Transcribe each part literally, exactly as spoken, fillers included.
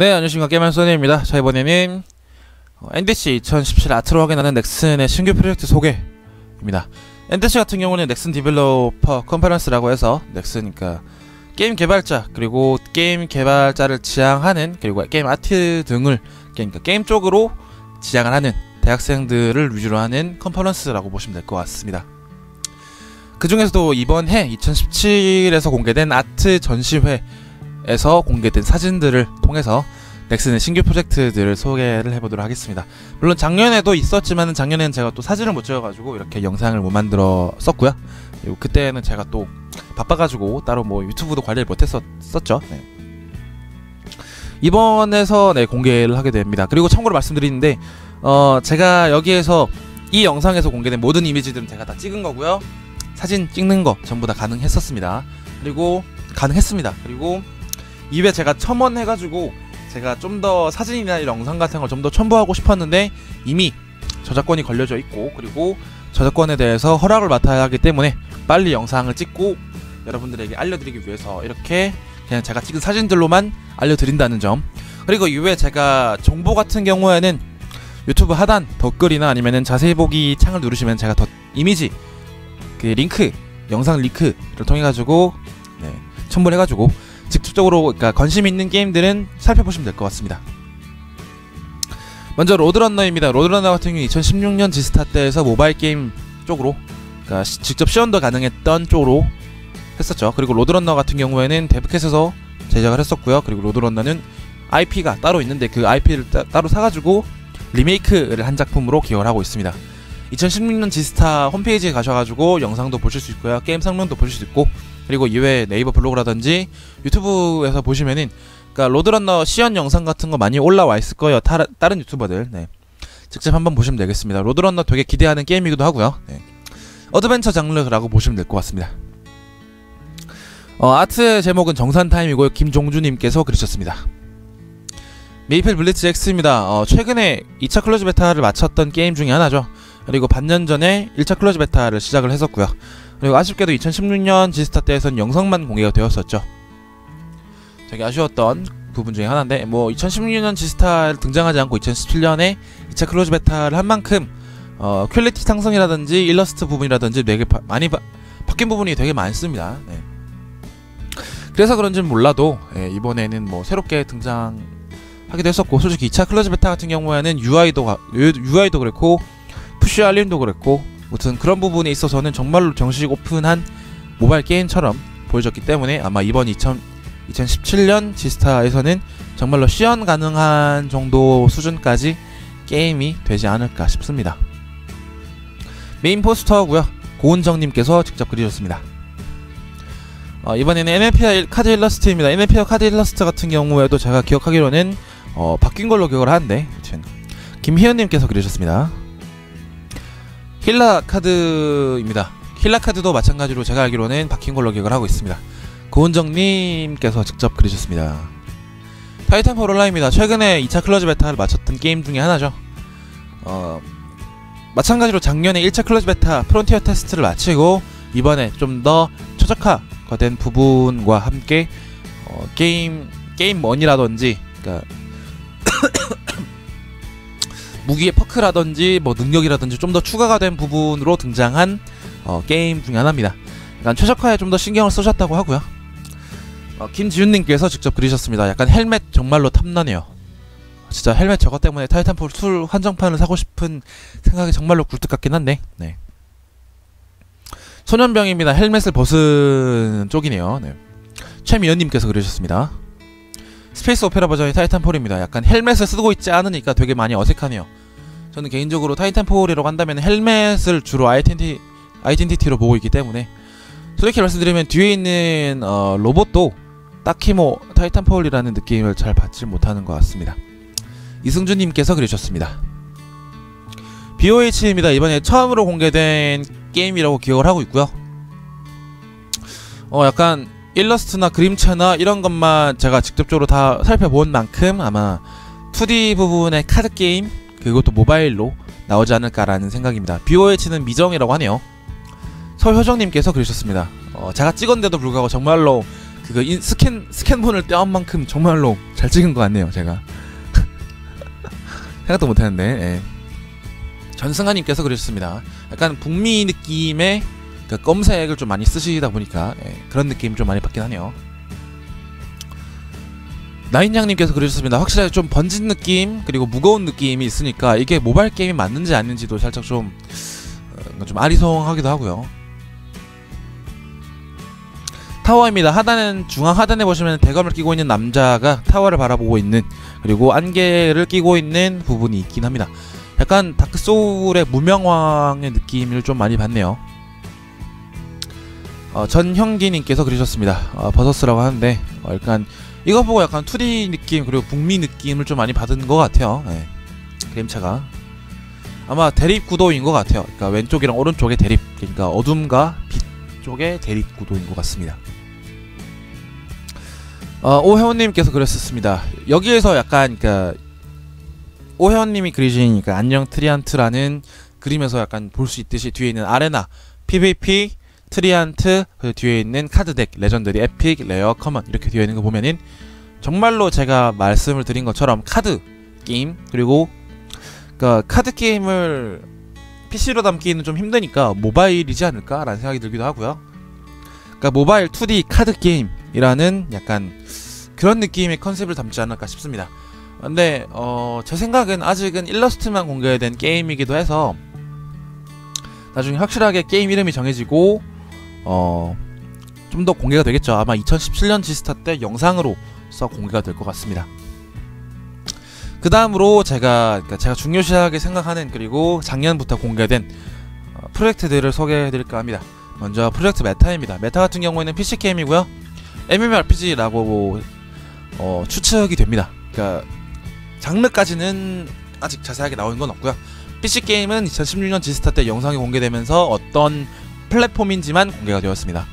네, 안녕하십니까. 게임할 소니입니다. 자, 이번에는 어, 엔디씨 이천십칠 아트로 확인하는 넥슨의 신규 프로젝트 소개입니다. 엔디씨 같은 경우는 넥슨 디벨로퍼 컨퍼런스라고 해서 넥슨, 그러니까 게임 개발자, 그리고 게임 개발자를 지향하는, 그리고 게임 아트 등을, 그러니까 게임 쪽으로 지향을 하는 대학생들을 위주로 하는 컨퍼런스라고 보시면 될 것 같습니다. 그 중에서도 이번 해 이천십칠에서 공개된 아트 전시회 에서 공개된 사진들을 통해서 넥슨의 신규 프로젝트들을 소개를 해보도록 하겠습니다. 물론 작년에도 있었지만 작년에는 제가 또 사진을 못 찍어가지고 이렇게 영상을 못 만들었었고요. 그리고 그때는 제가 또 바빠가지고 따로 뭐 유튜브도 관리를 못했었죠. 네. 이번에서 네, 공개를 하게 됩니다. 그리고 참고로 말씀드리는데 어, 제가 여기에서 이 영상에서 공개된 모든 이미지들은 제가 다 찍은 거고요. 사진 찍는 거 전부 다 가능했었습니다. 그리고 가능했습니다. 그리고 이외에 제가 첨언해가지고 제가 좀 더 사진이나 이런 영상 같은 걸 좀 더 첨부하고 싶었는데 이미 저작권이 걸려져 있고, 그리고 저작권에 대해서 허락을 맡아야 하기 때문에 빨리 영상을 찍고 여러분들에게 알려드리기 위해서 이렇게 그냥 제가 찍은 사진들로만 알려드린다는 점, 그리고 이외에 제가 정보 같은 경우에는 유튜브 하단 댓글이나 아니면은 자세히 보기 창을 누르시면 제가 덧 이미지 그 링크, 영상 링크를 통해가지고 네, 첨부를 해가지고 직접적으로, 그러니까 관심 있는 게임들은 살펴보시면 될 것 같습니다. 먼저 로드런너입니다. 로드런너 같은 경우는 이천십육 년 지스타 때에서 모바일 게임 쪽으로, 그러니까 시, 직접 시연도 가능했던 쪽으로 했었죠. 그리고 로드런너 같은 경우에는 데브캣에서 제작을 했었고요. 그리고 로드런너는 아이피가 따로 있는데 그 아이피를 따, 따로 사가지고 리메이크를 한 작품으로 기억을 하고 있습니다. 이천십육 년 지스타 홈페이지에 가셔가지고 영상도 보실 수 있고요. 게임 성능도 보실 수 있고, 그리고 이외에 네이버 블로그라든지 유튜브에서 보시면은, 그러니까 로드런너 시연 영상 같은 거 많이 올라와 있을 거예요. 타, 다른 유튜버들 네. 직접 한번 보시면 되겠습니다. 로드런너 되게 기대하는 게임이기도 하고요. 네. 어드벤처 장르라고 보시면 될 것 같습니다. 어, 아트의 제목은 정산타임이고요. 김종주님께서 그리셨습니다. 메이플 블리츠 엑스입니다. 어, 최근에 이 차 클로즈 베타를 마쳤던 게임 중에 하나죠. 그리고 반년 전에 일 차 클로즈 베타를 시작을 했었고요. 그리고 아쉽게도 이천십육 년 지스타 때에선 영상만 공개가 되었었죠. 되게 아쉬웠던 부분 중에 하나인데, 뭐 이천십육 년 지스타 등장하지 않고 이천십칠 년에 이 차 클로즈 베타를 한 만큼 어, 퀄리티 상승이라든지 일러스트 부분이라든지 되게 바, 많이 바, 바뀐 부분이 되게 많습니다. 네. 그래서 그런지는 몰라도 예, 이번에는 뭐 새롭게 등장하기도 했었고, 솔직히 이 차 클로즈 베타 같은 경우에는 유아이도 가, 유아이도 그랬고 푸쉬 알림도 그랬고, 무튼 그런 부분에 있어서는 정말로 정식 오픈한 모바일 게임처럼 보여졌기 때문에 아마 이번 이천십칠 년 지스타에서는 정말로 시연 가능한 정도 수준까지 게임이 되지 않을까 싶습니다. 메인 포스터고요. 고은정님께서 직접 그리셨습니다. 어, 이번에는 엔엘피와 카드 일러스트입니다. 엔엘피와 카드 일러스트 같은 경우에도 제가 기억하기로는 어, 바뀐 걸로 기억을 하는데, 아무튼 김희연님께서 그리셨습니다. 힐라 카드입니다. 힐라 카드도 마찬가지로 제가 알기로는 바뀐 걸로 기억을 하고 있습니다. 고은정님께서 직접 그리셨습니다. 타이탄폴 온라인입니다. 최근에 이 차 클로즈 베타를 마쳤던 게임 중에 하나죠. 어, 마찬가지로 작년에 일 차 클로즈 베타 프론티어 테스트를 마치고 이번에 좀 더 최적화가 된 부분과 함께 어, 게임, 게임머니라든지, 그러니까 무기의 퍼크라든지 뭐 능력이라든지 좀 더 추가가 된 부분으로 등장한 어, 게임 중에 하나입니다. 약간 최적화에 좀 더 신경을 쓰셨다고 하고요. 어, 김지윤님께서 직접 그리셨습니다. 약간 헬멧 정말로 탐나네요. 진짜 헬멧 저거 때문에 타이탄폴 툴 한정판을 사고 싶은 생각이 정말로 굴뚝 같긴 한데. 네. 소년병입니다. 헬멧을 벗은 쪽이네요. 네. 최미연님께서 그리셨습니다. 스페이스 오페라 버전이 타이탄폴입니다. 약간 헬멧을 쓰고 있지 않으니까 되게 많이 어색하네요. 저는 개인적으로 타이탄폴이라고 한다면 헬멧을 주로 아이덴티, 아이덴티티로 보고 있기 때문에, 솔직히 말씀드리면 뒤에 있는 어, 로봇도 딱히 뭐 타이탄폴이라는 느낌을 잘 받지 못하는 것 같습니다. 이승주님께서 그리셨습니다. 비오에이치입니다. 이번에 처음으로 공개된 게임이라고 기억을 하고 있고요. 어 약간 일러스트나 그림체나 이런 것만 제가 직접적으로 다 살펴본 만큼 아마 투디 부분의 카드 게임, 그것도 모바일로 나오지 않을까라는 생각입니다. 비오에이치는 미정이라고 하네요. 서효정님께서 그리셨습니다. 어, 제가 찍었는데도 불구하고 정말로 그거 인, 스캔 스캔본을 떼온 만큼 정말로 잘 찍은 것 같네요. 제가 생각도 못했는데. 예. 전승아님께서 그러셨습니다. 약간 북미 느낌의 그 검색을 좀 많이 쓰시다 보니까 예, 그런 느낌 좀 많이 받긴 하네요. 나인양님께서 그러셨습니다. 확실하게 좀 번진 느낌 그리고 무거운 느낌이 있으니까 이게 모바일 게임이 맞는지 아닌지도 살짝 좀 좀 아리송하기도 하고요. 타워입니다. 하단은 중앙 하단에 보시면 대검을 끼고 있는 남자가 타워를 바라보고 있는 그리고 안개를 끼고 있는 부분이 있긴 합니다. 약간 다크소울의 무명왕의 느낌을 좀 많이 받네요. 어, 전형기님께서 그러셨습니다. 어, 버서스라고 하는데 어, 약간 이거 보고 약간 투디 느낌 그리고 북미 느낌을 좀 많이 받은 것 같아요. 예. 그림체가 아마 대립 구도인 것 같아요. 그러니까 왼쪽이랑 오른쪽의 대립, 그러니까 어둠과 빛 쪽의 대립 구도인 것 같습니다. 어, 오혜원님께서 그랬었습니다. 여기에서 약간 그러니까 오혜원님이 그리신 그러니까 안녕 트리안트라는 그림에서 약간 볼 수 있듯이 뒤에 있는 아레나, 피브이피, 트리안트, 그 뒤에 있는 카드덱, 레전더리, 에픽, 레어, 커먼 이렇게 되어 있는 거 보면은 정말로 제가 말씀을 드린 것처럼 카드 게임 그리고 그러니까 카드 게임을 피씨로 담기는 좀 힘드니까 모바일이지 않을까라는 생각이 들기도 하고요. 그러니까 모바일 투디 카드 게임이라는 약간 그런 느낌의 컨셉을 담지 않을까 싶습니다. 근데 어, 제 생각은 아직은 일러스트만 공개된 게임이기도 해서 나중에 확실하게 게임 이름이 정해지고 어, 좀 더 공개가 되겠죠. 아마 이천십칠 년 지스타 때 영상으로서 공개가 될 것 같습니다. 그 다음으로 제가 제가 중요시하게 생각하는 그리고 작년부터 공개된 프로젝트들을 소개해드릴까 합니다. 먼저 프로젝트 메타입니다. 메타 같은 경우에는 피씨 게임이고요. MMORPG라고 뭐, 어, 추측이 됩니다. 그러니까 장르까지는 아직 자세하게 나오는 건 없고요. 피씨 게임은 이천십육 년 지스타 때 영상이 공개되면서 어떤 플랫폼인지만 공개가 되었습니다.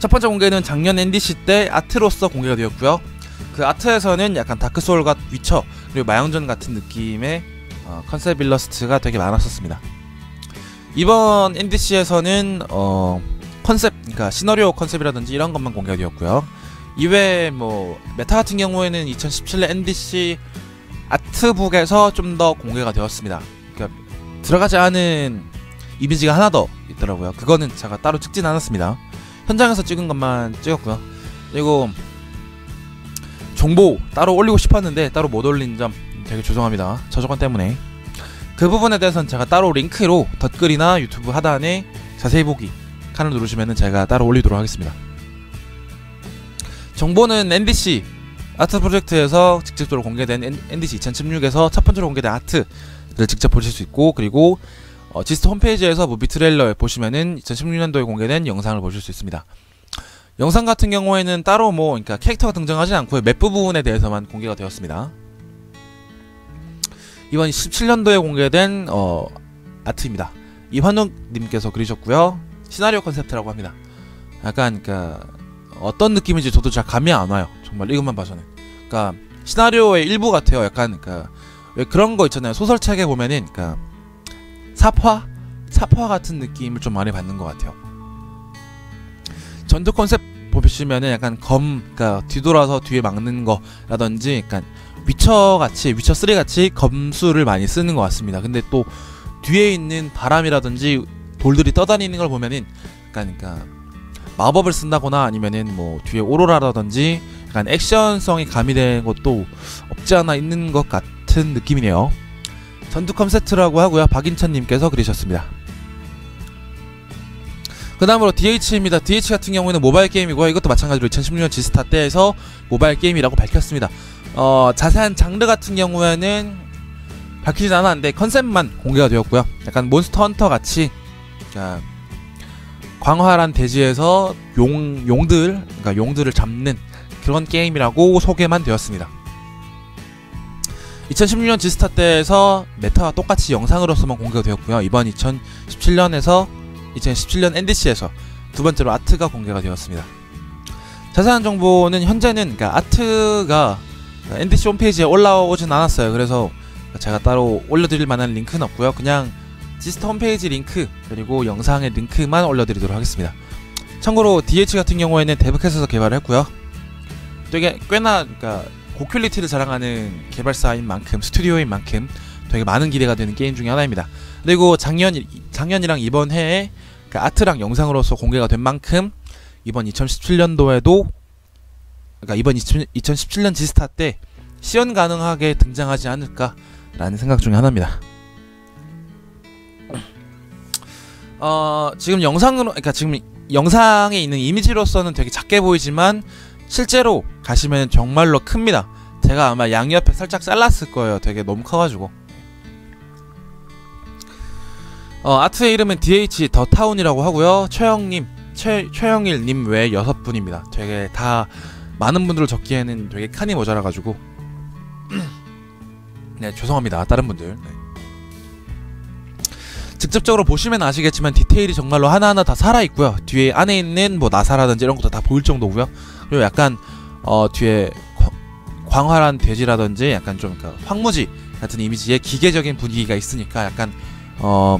첫 번째 공개는 작년 엔디씨 때 아트로서 공개가 되었고요. 그 아트에서는 약간 다크소울과 위쳐 그리고 마영전 같은 느낌의 어, 컨셉 일러스트가 되게 많았었습니다. 이번 엔디씨에서는 어, 컨셉, 그러니까 시나리오 컨셉이라든지 이런 것만 공개가 되었고요. 이외에 뭐 메타 같은 경우에는 이천십칠 년 엔디씨 아트북에서 좀 더 공개가 되었습니다. 그러니까 들어가지 않은 이미지가 하나 더 있더라고요. 그거는 제가 따로 찍진 않았습니다. 현장에서 찍은 것만 찍었고요. 그리고 정보 따로 올리고 싶었는데 따로 못 올린 점 되게 죄송합니다. 저작권 때문에. 그 부분에 대해서는 제가 따로 링크로 댓글이나 유튜브 하단에 자세히 보기 칸을 누르시면 제가 따로 올리도록 하겠습니다. 정보는 엔디씨 아트 프로젝트에서 직접적으로 공개된 엔디씨 이천십육에서 첫 번째로 공개된 아트를 직접 보실 수 있고 그리고 어, 지스트 홈페이지에서 무비 트레일러에 보시면은 이천십육 년도에 공개된 영상을 보실 수 있습니다. 영상 같은 경우에는 따로 뭐 그러니까 캐릭터가 등장하지 않고 맵 부분에 대해서만 공개가 되었습니다. 이번 십칠 년도에 공개된 어, 아트입니다. 이환욱님께서 그리셨고요. 시나리오 컨셉트라고 합니다. 약간 그러니까 어떤 느낌인지 저도 잘 감이 안 와요. 정말 이것만 봐서는. 그러니까 시나리오의 일부 같아요. 약간 그러니까 왜 그런 거 있잖아요. 소설책에 보면은 그러니까 사파, 사파 같은 느낌을 좀 많이 받는 것 같아요. 전투 컨셉 보시면은 약간 검, 그러니까 뒤돌아서 뒤에 막는 거라든지, 약간 위쳐 같이, 위쳐 쓰리 같이 검수를 많이 쓰는 것 같습니다. 근데 또 뒤에 있는 바람이라든지 돌들이 떠다니는 걸 보면은, 약간, 그러니까 마법을 쓴다거나 아니면은 뭐 뒤에 오로라라든지, 약간 액션성이 가미된 것도 없지 않아 있는 것 같은 느낌이네요. 전투 컨셉트라고 하고요. 박인천님께서 그리셨습니다. 그 다음으로 디에이치입니다. 디에이치 같은 경우에는 모바일 게임이고요. 이것도 마찬가지로 이천십육 년 지스타 때에서 모바일 게임이라고 밝혔습니다. 어, 자세한 장르 같은 경우에는 밝히진 않았는데 컨셉만 공개가 되었고요. 약간 몬스터 헌터 같이 그러니까 광활한 대지에서 용, 용들, 그러니까 용들을 잡는 그런 게임이라고 소개만 되었습니다. 이천십육 년 지스타 때에서 메타와 똑같이 영상으로서만 공개가 되었고요. 이번 이천십칠 년에서 이천십칠 년 엔디씨에서 두 번째로 아트가 공개가 되었습니다. 자세한 정보는 현재는 그러니까 아트가 엔디씨 홈페이지에 올라오진 않았어요. 그래서 제가 따로 올려드릴 만한 링크는 없고요. 그냥 지스타 홈페이지 링크 그리고 영상의 링크만 올려드리도록 하겠습니다. 참고로 디에이치 같은 경우에는 데브캣에서 개발을 했고요. 되게 꽤나 그러니까 고퀄리티를 자랑하는 개발사인 만큼, 스튜디오인 만큼 되게 많은 기대가 되는 게임 중에 하나입니다. 그리고 작년, 작년이랑 이번 해에 그러니까 아트랑 영상으로서 공개가 된 만큼 이번 이천십칠 년도에도 그러니까 이번 이천십칠 년 지스타 때 시연 가능하게 등장하지 않을까라는 생각 중에 하나입니다. 어, 지금 영상으로, 그러니까 지금 영상에 있는 이미지로서는 되게 작게 보이지만 실제로 가시면 정말로 큽니다. 제가 아마 양옆에 살짝 잘랐을 거예요. 되게 너무 커가지고. 어, 아트의 이름은 디에이치 더 타운이라고 하고요. 최영님, 최 최영일님 외에 여섯 분입니다. 되게 다 많은 분들을 적기에는 되게 칸이 모자라가지고. 네, 죄송합니다. 다른 분들. 네. 직접적으로 보시면 아시겠지만 디테일이 정말로 하나하나 다 살아있고요. 뒤에 안에 있는 뭐 나사라든지 이런 것도 다 보일 정도고요. 그리고 약간 어 뒤에 광활한 돼지라든지 약간 좀 그러니까 황무지 같은 이미지의 기계적인 분위기가 있으니까 약간 어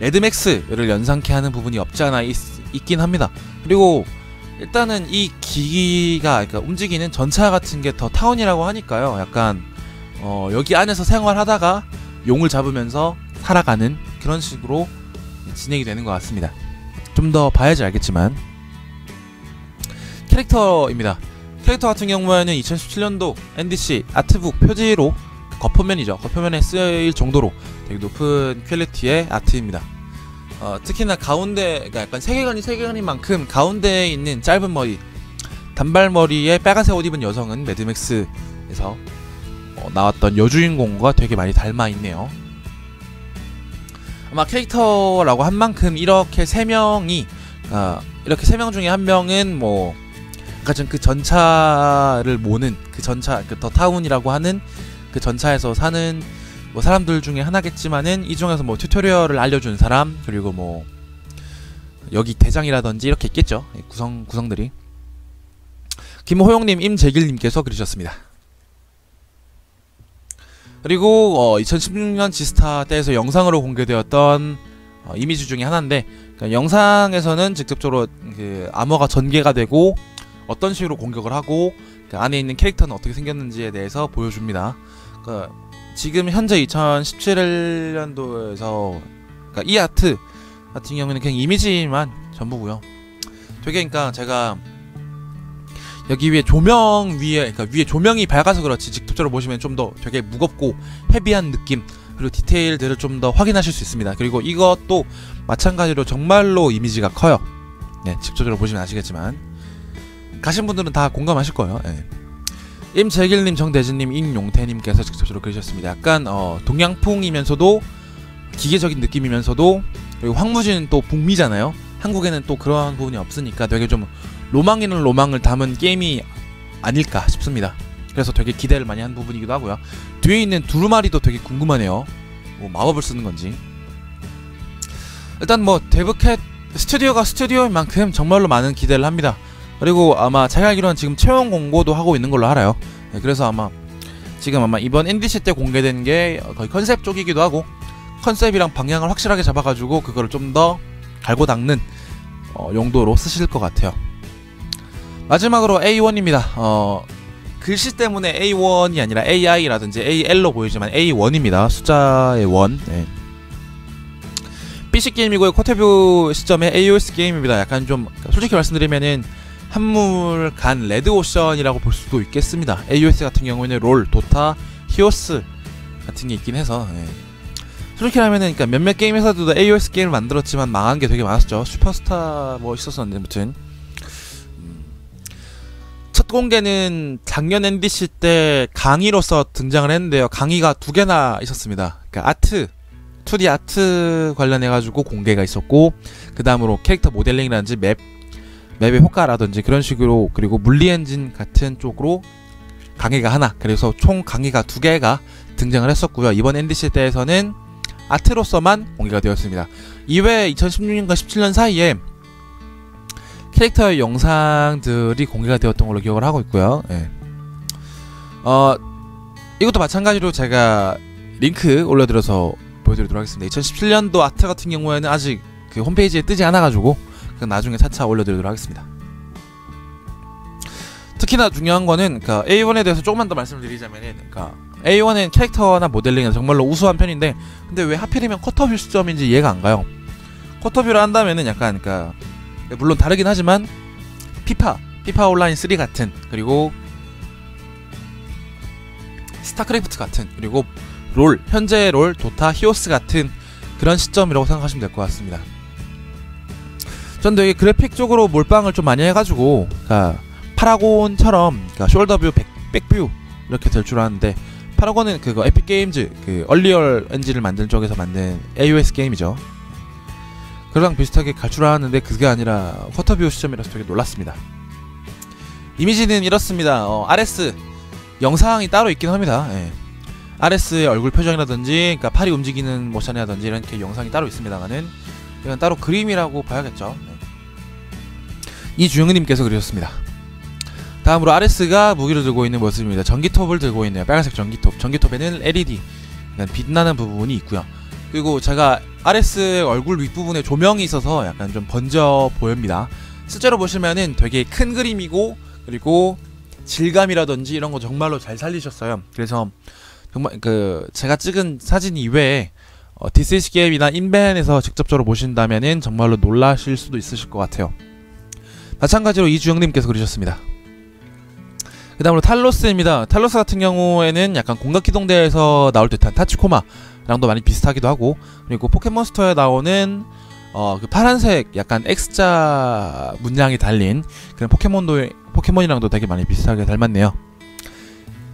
레드맥스를 연상케 하는 부분이 없지 않아 있, 있긴 합니다. 그리고 일단은 이 기기가 그러니까 움직이는 전차 같은 게 더 타운이라고 하니까요. 약간 어 여기 안에서 생활하다가 용을 잡으면서 살아가는 그런 식으로 진행이 되는 것 같습니다. 좀 더 봐야지 알겠지만 캐릭터입니다. 캐릭터 같은 경우에는 이천십칠 년도 엔디씨 아트북 표지로 겉표면이죠. 겉표면에 쓰일 정도로 되게 높은 퀄리티의 아트입니다. 어, 특히나 가운데가 약간 세계관이 세계관인 만큼 가운데에 있는 짧은 머리 단발머리에 빨간색 옷 입은 여성은 매드맥스에서 어, 나왔던 여주인공과 되게 많이 닮아있네요. 아마 캐릭터라고 한 만큼 이렇게 세 명이 어, 이렇게 세 명 중에 한 명은 뭐 아까 전 그 전차를 모는 그 전차 그 더 타운이라고 하는 그 전차에서 사는 뭐 사람들 중에 하나겠지만은 이 중에서 뭐 튜토리얼을 알려주는 사람 그리고 뭐 여기 대장이라든지 이렇게 있겠죠. 구성 구성들이 김호용님, 임재길님께서 그리셨습니다. 그리고 어, 이천십육 년 지스타 때에서 영상으로 공개되었던 어, 이미지 중에 하나인데 그러니까 영상에서는 직접적으로 그 암호가 전개가 되고 어떤 식으로 공격을 하고 그 안에 있는 캐릭터는 어떻게 생겼는지에 대해서 보여줍니다. 그러니까 지금 현재 이천십칠 년도에서 그러니까 이 아트 같은 경우에는 그냥 이미지만 전부고요. 되게 그러니까 제가 여기 위에 조명 위에 그러니까 위에 조명이 밝아서 그렇지 직접적으로 보시면 좀 더 되게 무겁고 헤비한 느낌 그리고 디테일들을 좀 더 확인하실 수 있습니다. 그리고 이것도 마찬가지로 정말로 이미지가 커요. 네, 직접적으로 보시면 아시겠지만 가신 분들은 다 공감하실 거예요. 네. 임재길님, 정대진님, 임용태님께서 직접적으로 그리셨습니다. 약간 어, 동양풍이면서도 기계적인 느낌이면서도 그리고 황무지는 또 북미잖아요. 한국에는 또 그런 부분이 없으니까 되게 좀 로망이는 로망을 담은 게임이 아닐까 싶습니다. 그래서 되게 기대를 많이 한 부분이기도 하고요. 뒤에 있는 두루마리도 되게 궁금하네요. 뭐 마법을 쓰는 건지. 일단 뭐 데브캣 스튜디오가 스튜디오인 만큼 정말로 많은 기대를 합니다. 그리고 아마 제가 알기로는 지금 채용 공고도 하고 있는 걸로 알아요. 네, 그래서 아마 지금 아마 이번 엔디씨 때 공개된 게 거의 컨셉 쪽이기도 하고 컨셉이랑 방향을 확실하게 잡아가지고 그거를 좀 더 갈고 닦는 어, 용도로 쓰실 것 같아요. 마지막으로 에이 원입니다. 어, 글씨 때문에 에이 원이 아니라 에이아이라든지 에이엘로 보이지만 에이 원입니다. 숫자의 일. 네. 피씨 게임이고요. 코테뷰 시점에 에이오에스 게임입니다. 약간 좀 솔직히 말씀드리면은 한물 간 레드 오션이라고 볼 수도 있겠습니다. 에이오에스 같은 경우에는 롤, 도타, 히오스 같은 게 있긴 해서. 네. 솔직히 하면은 그러니까 몇몇 게임 회사들도 에이오에스 게임을 만들었지만 망한 게 되게 많았죠. 슈퍼스타 뭐 있었었는데 아무튼. 첫 공개는 작년 엔디씨 때 강의로서 등장을 했는데요. 강의가 두 개나 있었습니다. 그러니까 아트, 투디 아트 관련해가지고 공개가 있었고 그 다음으로 캐릭터 모델링이라든지 맵, 맵의 효과라든지 그런 식으로 그리고 물리엔진 같은 쪽으로 강의가 하나 그래서 총 강의가 두 개가 등장을 했었고요. 이번 엔디씨 때에서는 아트로서만 공개가 되었습니다. 이외에 이천십육 년과 십칠 년 사이에 캐릭터의 영상들이 공개가 되었던 걸로 기억을 하고 있고요. 예. 어, 이것도 마찬가지로 제가 링크 올려드려서 보여드리도록 하겠습니다. 이천십칠 년도 아트 같은 경우에는 아직 그 홈페이지에 뜨지 않아가지고 그건 나중에 차차 올려드리도록 하겠습니다. 특히나 중요한 거는 그러니까 에이 원에 대해서 조금만 더 말씀드리자면 그러니까 에이 원은 캐릭터나 모델링은 정말로 우수한 편인데 근데 왜 하필이면 컷터뷰 시점인지 이해가 안 가요. 컷터뷰를 한다면은 약간 그러니까 물론 다르긴 하지만 피파, 피파 온라인 쓰리 같은 그리고 스타크래프트 같은 그리고 롤, 현재 롤, 도타, 히오스 같은 그런 시점이라고 생각하시면 될 것 같습니다. 전 되게 그래픽 쪽으로 몰빵을 좀 많이 해가지고 그러니까 파라곤처럼 그러니까 숄더뷰, 백, 백뷰 이렇게 될 줄 알았는데 파라곤은 그거 에픽게임즈 그 얼리얼 엔진을 만든 쪽에서 만든 에이 오 에스 게임이죠. 그거랑 비슷하게 갈 줄 알았는데 그게 아니라 쿼터뷰 시점이라서 되게 놀랐습니다. 이미지는 이렇습니다. 어, 알 에스 영상이 따로 있긴 합니다. 예. 알 에스의 얼굴 표정이라든지 그러니까 팔이 움직이는 모션이라든지 이런 게 영상이 따로 있습니다만은 이건 따로 그림이라고 봐야겠죠. 예. 이주영님께서 그리셨습니다. 다음으로 알 에스가 무기를 들고 있는 모습입니다. 전기톱을 들고 있네요. 빨간색 전기톱. 전기톱에는 엘 이 디 빛나는 부분이 있고요. 그리고 제가 알 에스의 얼굴 윗부분에 조명이 있어서 약간 좀 번져 보입니다. 실제로 보시면은 되게 큰 그림이고 그리고 질감이라든지 이런 거 정말로 잘 살리셨어요. 그래서 정말 그 제가 찍은 사진 이외에 어, 디스이스 게임이나 인벤에서 직접적으로 보신다면은 정말로 놀라실 수도 있으실 것 같아요. 마찬가지로 이주영님께서 그리셨습니다. 그 다음으로 탈로스입니다. 탈로스 같은 경우에는 약간 공각기동대에서 나올 듯한 타치코마랑도 많이 비슷하기도 하고 그리고 포켓몬스터에 나오는 어, 그 파란색 약간 X자 문양이 달린 그런 포켓몬도, 포켓몬이랑도 되게 많이 비슷하게 닮았네요.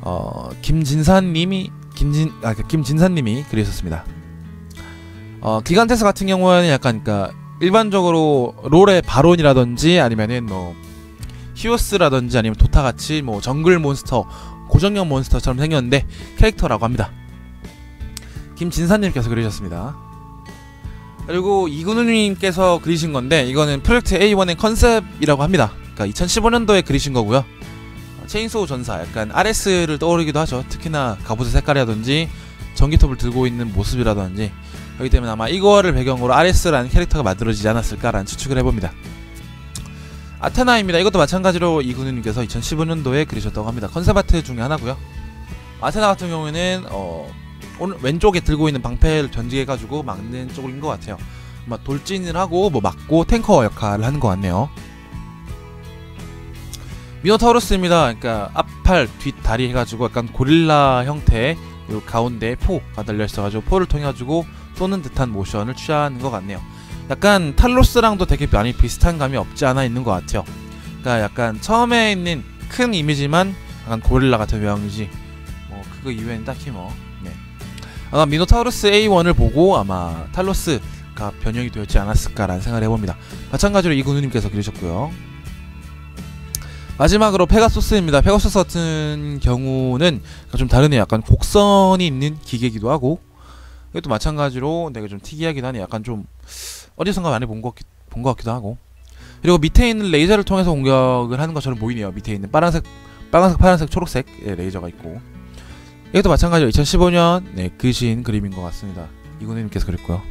어, 김진산님이 김진, 아, 김진산님이 그리셨습니다. 어, 기간테스 같은 경우에는 약간 그러니까 일반적으로 롤의 바론이라든지 아니면은 뭐 히오스라든지 아니면 도타같이 뭐 정글 몬스터, 고정형 몬스터처럼 생겼는데 캐릭터라고 합니다. 김진사님께서 그리셨습니다. 그리고 이근우님께서 그리신 건데 이거는 프로젝트 에이 원의 컨셉이라고 합니다. 그러니까 이천십오 년도에 그리신 거고요. 체인소우 전사, 약간 알 에스를 떠오르기도 하죠. 특히나 갑옷의 색깔이라든지 전기톱을 들고 있는 모습이라든지 그렇기 때문에 아마 이거를 배경으로 알 에스라는 캐릭터가 만들어지지 않았을까라는 추측을 해봅니다. 아테나입니다. 이것도 마찬가지로 이근우님께서 이천십오 년도에 그리셨다고 합니다. 컨셉 아트 중에 하나고요. 아테나 같은 경우에는 어, 오늘 왼쪽에 들고 있는 방패를 전직해가지고 막는 쪽인 것 같아요. 아마 돌진을 하고 뭐 막고 탱커 역할을 하는 것 같네요. 미노타우로스입니다. 그러니까 앞팔, 뒷다리 해가지고 약간 고릴라 형태의 가운데에 포가 달려있어가지고 포를 통해가지고 쏘는 듯한 모션을 취하는 것 같네요. 약간 탈로스랑도 되게 많이 비슷한 감이 없지 않아 있는 것 같아요. 그러니까 약간 처음에 있는 큰 이미지만 약간 고릴라 같은 외형이지 뭐 그거 이외엔 딱히 뭐 네. 아마 미노타우루스 에이 원을 보고 아마 탈로스가 변형이 되었지 않았을까라는 생각을 해봅니다. 마찬가지로 이근우님께서 그리셨고요. 마지막으로 페가소스입니다. 페가소스 같은 경우는 좀 다르네요. 약간 곡선이 있는 기계이기도 하고 이것도 마찬가지로 되게 좀 특이하긴 하네. 약간 좀 어디선가 많이 본 것 같기도 하고 그리고 밑에 있는 레이저를 통해서 공격을 하는 것처럼 보이네요. 밑에 있는 파란색, 빨간색, 파란색, 초록색의 레이저가 있고 이것도 마찬가지로 이천십오 년 네, 그신 그림인 것 같습니다. 이군우님께서 그랬고요.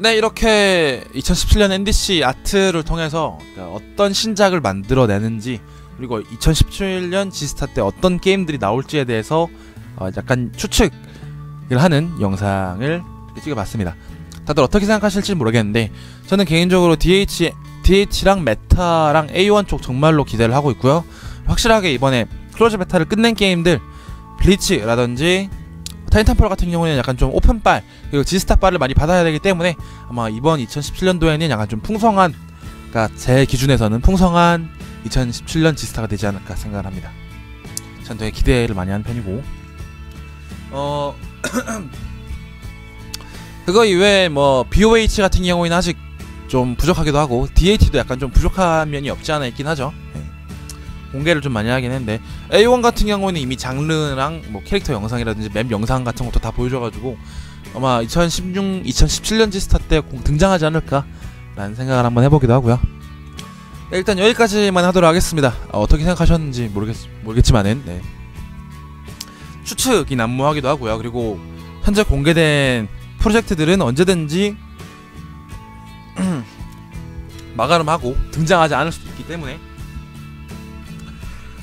네, 이렇게 이천십칠 년 엔 디 씨 아트를 통해서 어떤 신작을 만들어내는지 그리고 이천십칠 년 G-Star 때 어떤 게임들이 나올지에 대해서 약간 추측을 하는 영상을 찍어봤습니다. 다들 어떻게 생각하실지 모르겠는데 저는 개인적으로 디에이치, 디에이치랑 메타랑 에이 원 쪽 정말로 기대를 하고 있고요. 확실하게 이번에 클로즈 베타를 끝낸 게임들 블리츠라든지 타이탄폴 같은 경우에는 약간 좀 오픈빨 그리고 G-Star 빨을 많이 받아야 되기 때문에 아마 이번 이천십칠 년도에는 약간 좀 풍성한 그러니까 제 기준에서는 풍성한 이천십칠 년 G-Star가 되지 않을까 생각을 합니다. 전 되게 기대를 많이 하는 편이고 어... 그거 이외에 뭐 비 오 에이치 같은 경우에는 아직 좀 부족하기도 하고 디 에이치도 약간 좀 부족한 면이 없지 않아 있긴 하죠. 네. 공개를 좀 많이 하긴 했는데 에이 원 같은 경우에는 이미 장르랑 뭐 캐릭터 영상이라든지 맵 영상 같은 것도 다 보여줘가지고 아마 이천십육, 이천십칠 년 G-Star 때 등장하지 않을까 라는 생각을 한번 해보기도 하고요. 네, 일단 여기까지만 하도록 하겠습니다. 어, 어떻게 생각하셨는지 모르겠, 모르겠지만은 네. 추측이 난무하기도 하고요. 그리고 현재 공개된 프로젝트들은 언제든지 마가름하고 등장하지 않을 수도 있기 때문에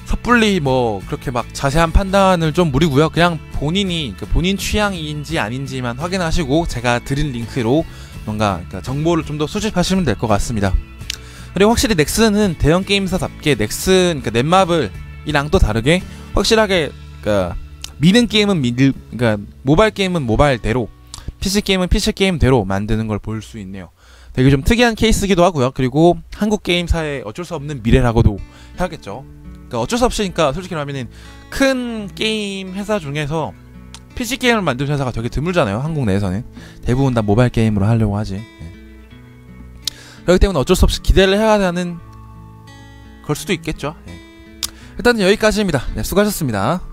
섣불리 뭐 그렇게 막 자세한 판단을 좀 무리고요. 그냥 본인이 본인 취향인지 아닌지만 확인하시고 제가 드린 링크로 뭔가 정보를 좀 더 수집하시면 될 것 같습니다. 그리고 확실히 넥슨은 대형 게임사답게 넥슨, 그러니까 넷마블이랑 또 다르게 확실하게 그러니까 미는 게임은 미, 그러니까 모바일 게임은 모바일대로, 피씨 게임은 피씨 게임대로 만드는 걸 볼 수 있네요. 되게 좀 특이한 케이스이기도 하고요. 그리고 한국 게임사의 어쩔 수 없는 미래라고도 해야겠죠. 그러니까 어쩔 수 없으니까 솔직히 말하면은 큰 게임 회사 중에서 피씨 게임을 만드는 회사가 되게 드물잖아요. 한국 내에서는 대부분 다 모바일 게임으로 하려고 하지. 예. 그렇기 때문에 어쩔 수 없이 기대를 해야 하는 걸 수도 있겠죠. 예. 일단은 여기까지입니다. 네, 수고하셨습니다.